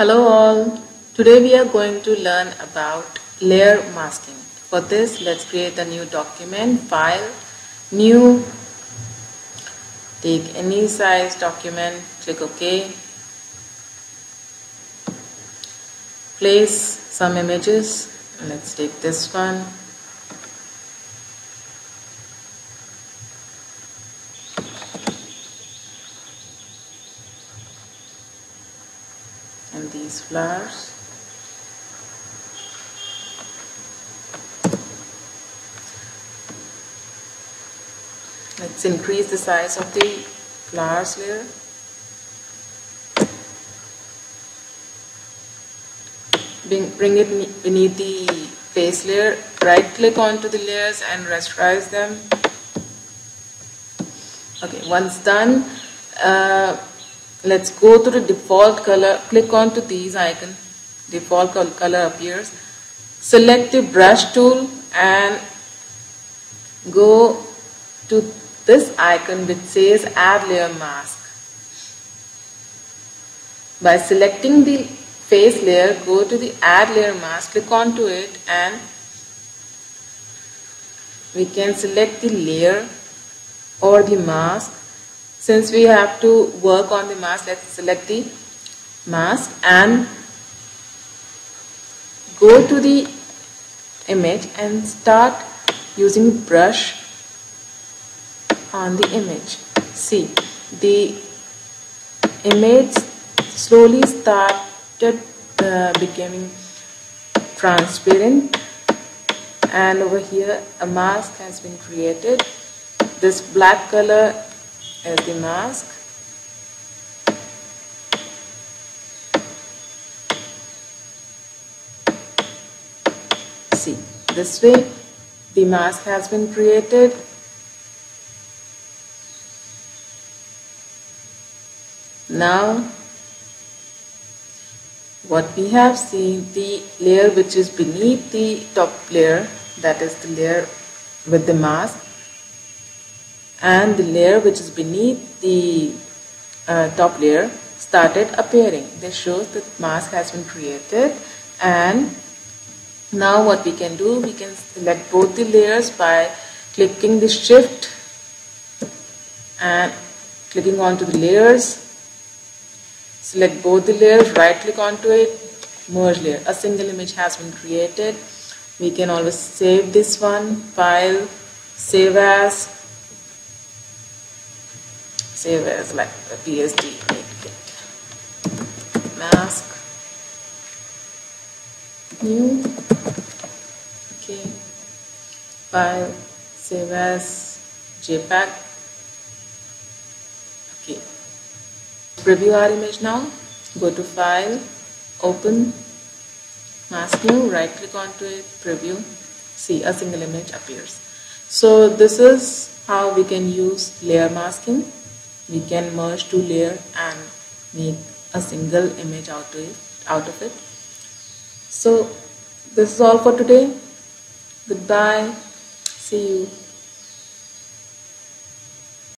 Hello all, today we are going to learn about layer masking. For this, let's create a new document, file, new, take any size document, click OK, place some images, let's take this one, and these flowers. Let's increase the size of the flowers layer. Bring it beneath the face layer. Right click onto the layers and rasterize them. Okay, once done, let's go to the default color, click onto these icon, default color appears, select the brush tool and go to this icon which says add layer mask. By selecting the face layer, go to the add layer mask, click onto it and we can select the layer or the mask. Since we have to work on the mask, let's select the mask and go to the image and start using brush on the image. See, the image slowly started becoming transparent, and over here a mask has been created. This black color as the mask, see, this way the mask has been created. Now what we have seen, the layer which is beneath the top layer, that is the layer with the mask, and the layer which is beneath the top layer started appearing. This shows that mask has been created. And now what we can do, we can select both the layers by clicking the shift and clicking onto the layers. Select both the layers, right click onto it, merge layer. A single image has been created. We can always save this one, file, save as, like a PSD mask, new, okay, file, save as JPEG. Okay, preview our image now. Go to file, open, mask new, right click onto it, preview. See, a single image appears. So this is how we can use layer masking. We can merge two layers and make a single image out of it. So this is all for today. Goodbye. See you.